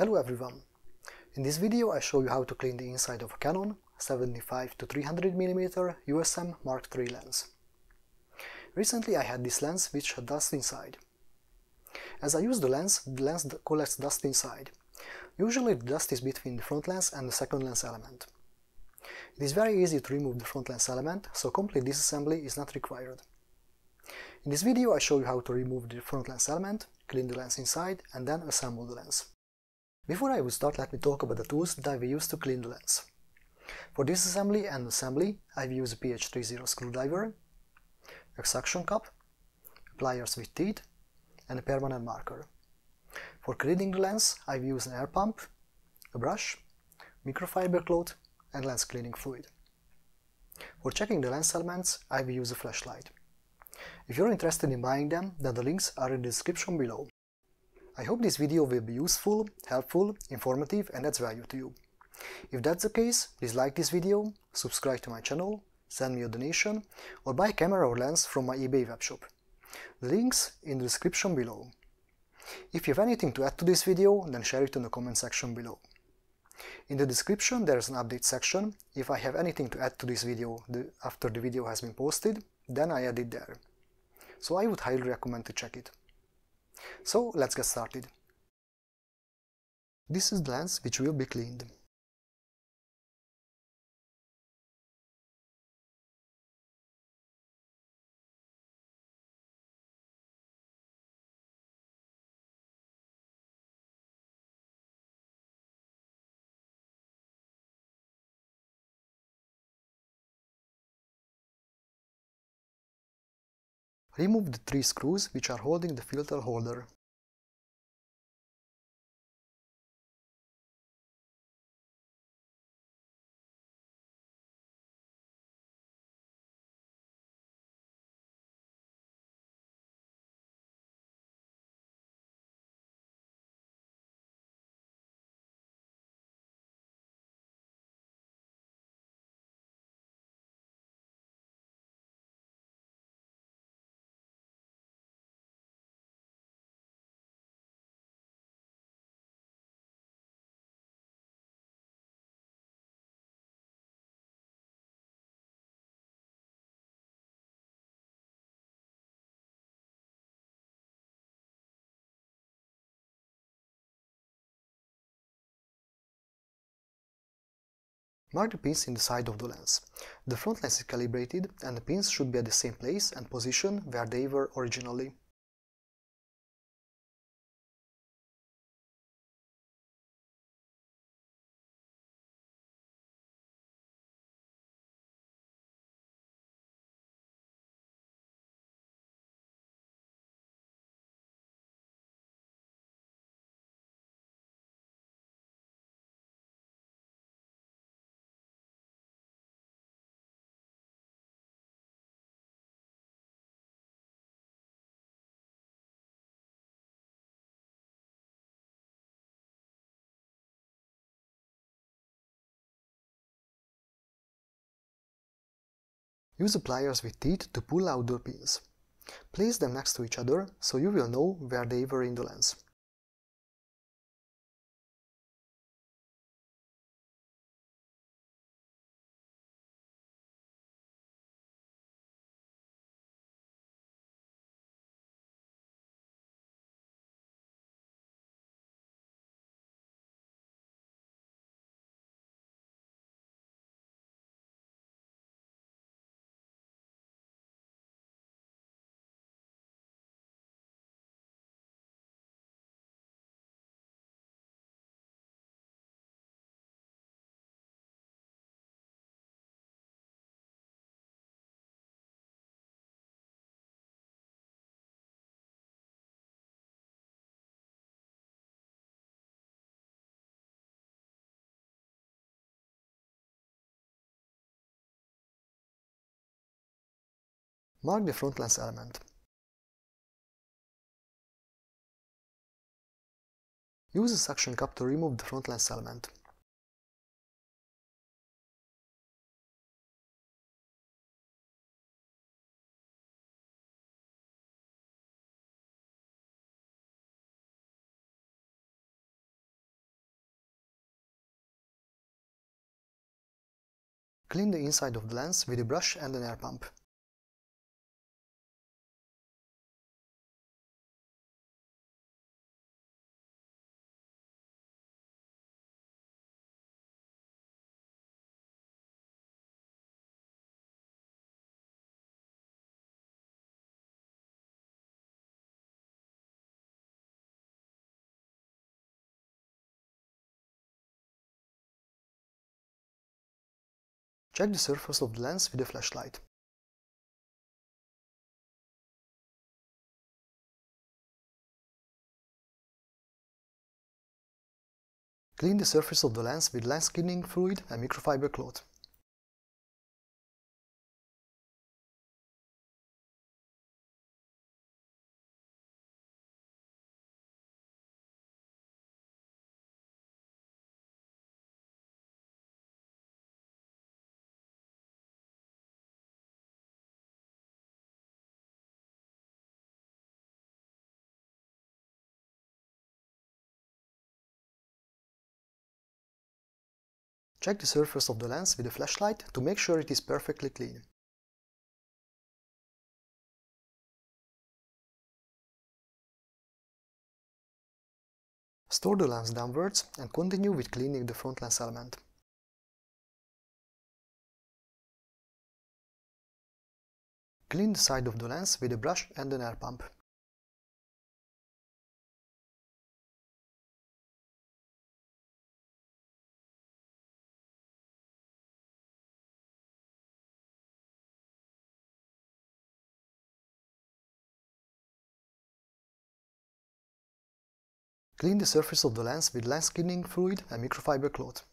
Hello everyone! In this video I show you how to clean the inside of a Canon 75-300mm USM Mark III lens. Recently I had this lens which had dust inside. As I use the lens collects dust inside. Usually the dust is between the front lens and the second lens element. It is very easy to remove the front lens element, so complete disassembly is not required. In this video I show you how to remove the front lens element, clean the lens inside and then assemble the lens. Before I would start, let me talk about the tools that we use to clean the lens. For disassembly and assembly I will use a PH30 screwdriver, a suction cup, pliers with teeth and a permanent marker. For cleaning the lens I will use an air pump, a brush, microfiber cloth and lens cleaning fluid. For checking the lens elements I will use a flashlight. If you're interested in buying them, then the links are in the description below. I hope this video will be useful, helpful, informative and adds value to you. If that's the case, please like this video, subscribe to my channel, send me a donation or buy a camera or lens from my eBay webshop. The links in the description below. If you have anything to add to this video, then share it in the comment section below. In the description there is an update section. If I have anything to add to this video after the video has been posted, then I add it there. So I would highly recommend to check it. So let's get started. This is the lens which will be cleaned. Remove the three screws which are holding the filter holder. Mark the pins in the side of the lens. The front lens is calibrated and the pins should be at the same place and position where they were originally. Use the pliers with teeth to pull out the pins. Place them next to each other so you will know where they were in the lens. Mark the front lens element. Use a suction cup to remove the front lens element. Clean the inside of the lens with a brush and an air pump. Check the surface of the lens with a flashlight. Clean the surface of the lens with lens cleaning fluid and microfiber cloth. Check the surface of the lens with a flashlight to make sure it is perfectly clean. Store the lens downwards and continue with cleaning the front lens element. Clean the side of the lens with a brush and an air pump. Clean the surface of the lens with lens cleaning fluid and microfiber cloth.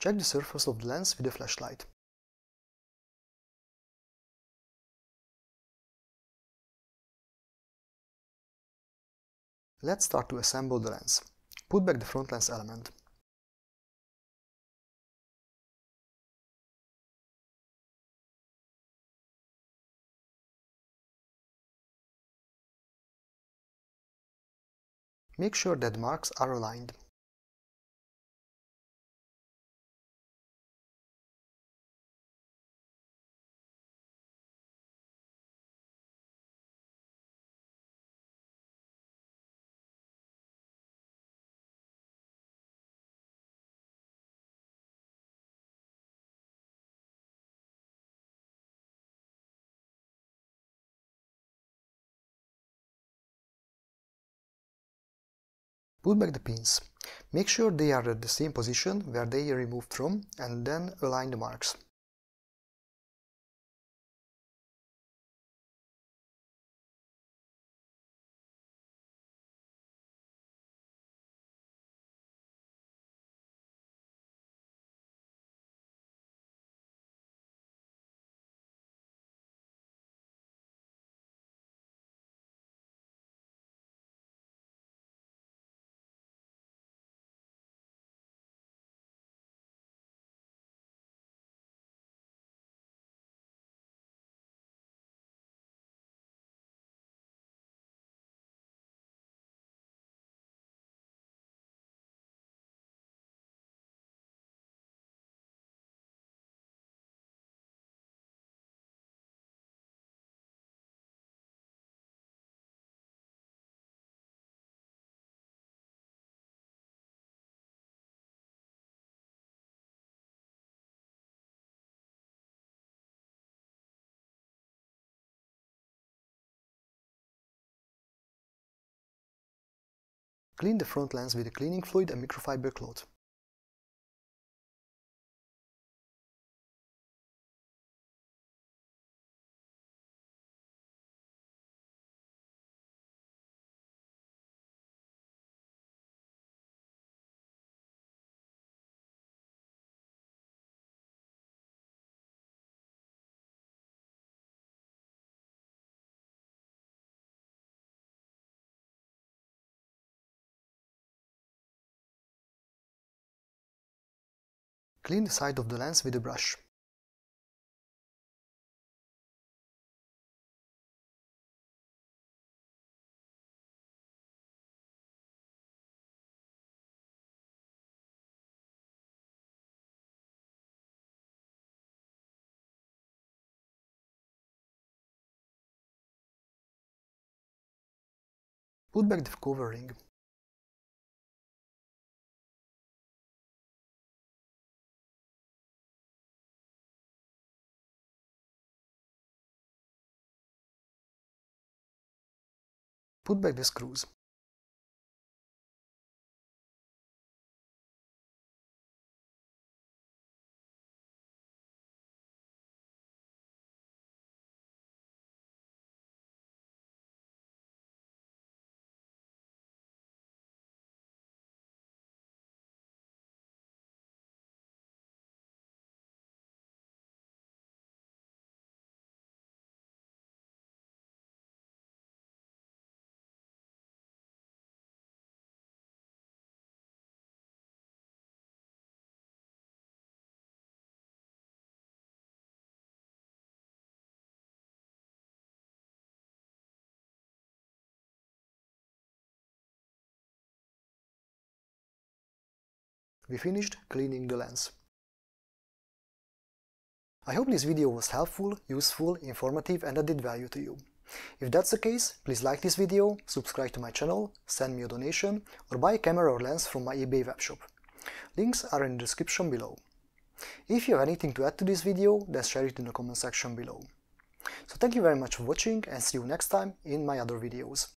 Check the surface of the lens with a flashlight. Let's start to assemble the lens. Put back the front lens element. Make sure that marks are aligned. Put back the pins. Make sure they are at the same position where they are removed from, and then align the marks. Clean the front lens with a cleaning fluid and microfiber cloth. Clean the side of the lens with a brush. Put back the covering. Put back the screws. We finished cleaning the lens. I hope this video was helpful, useful, informative and added value to you. If that's the case, please like this video, subscribe to my channel, send me a donation or buy a camera or lens from my eBay webshop. Links are in the description below. If you have anything to add to this video, then share it in the comment section below. So thank you very much for watching and see you next time in my other videos.